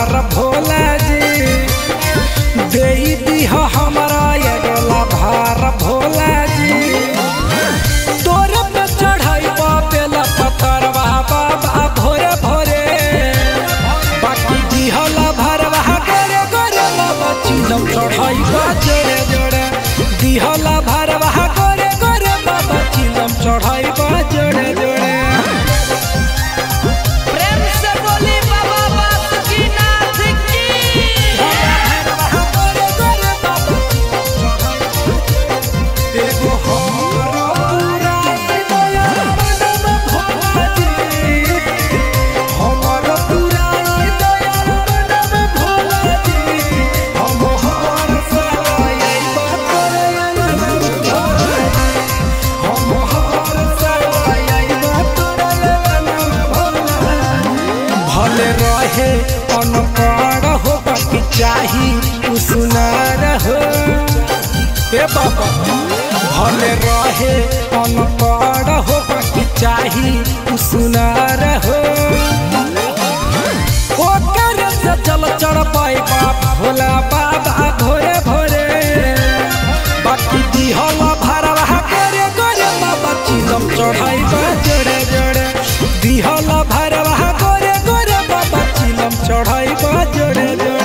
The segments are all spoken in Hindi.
हमारा भोला जी दे दी हो हमारा ये गोला भार भोला जी तोरा पे चढ़ाई पेला पत्थर बाबा भोरे भोरे बाकी दी हो लाभरवा करे गोरे बाबा चिलम चढ़ाई बा जोड़े जोड़े दी हो लाभरवा करे गोरे बाबा चिलम चढ़ाई बा जोड़े जोड़े बाबा भले रहे अनपढ़ हो बाकी चाही सुनार हो ओकर से चल चढ़ पाई बाप भोला बाबा भोरे भोरे बाकी दिहला भरवा करे गोरे बाबा चिलम चढ़ाई बा जोड़े जोड़े दिहला भरवा करे गोरे बाबा चिलम चढ़ाई बा जोड़े जोड़े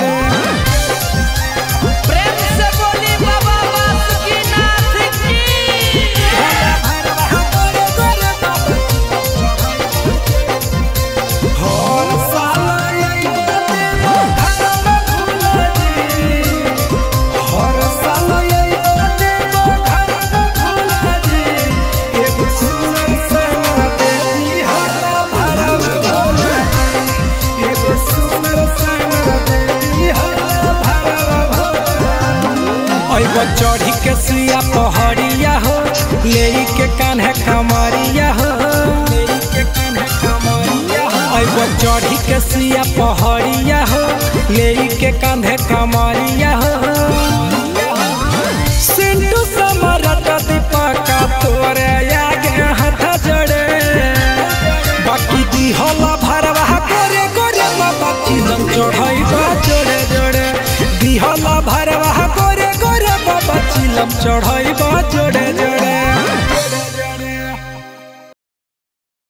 चढ़ी के सिया पहड़िया हो लेरी के कान्हे कमरिया हो चढ़ी के सिया पहड़िया हो लेरी के कान्हे कमरिया हो सिंधु समरता दीपका तोरे आगे हाथ जोड़े बाकी दी होला भरवा करे गोरे बाबा चिलम चढ़ाई बा जोड़े जोड़े दी होला भरवा करे गोरे बाबा चिलम चढ़ाई बा जोड़े जोड़े।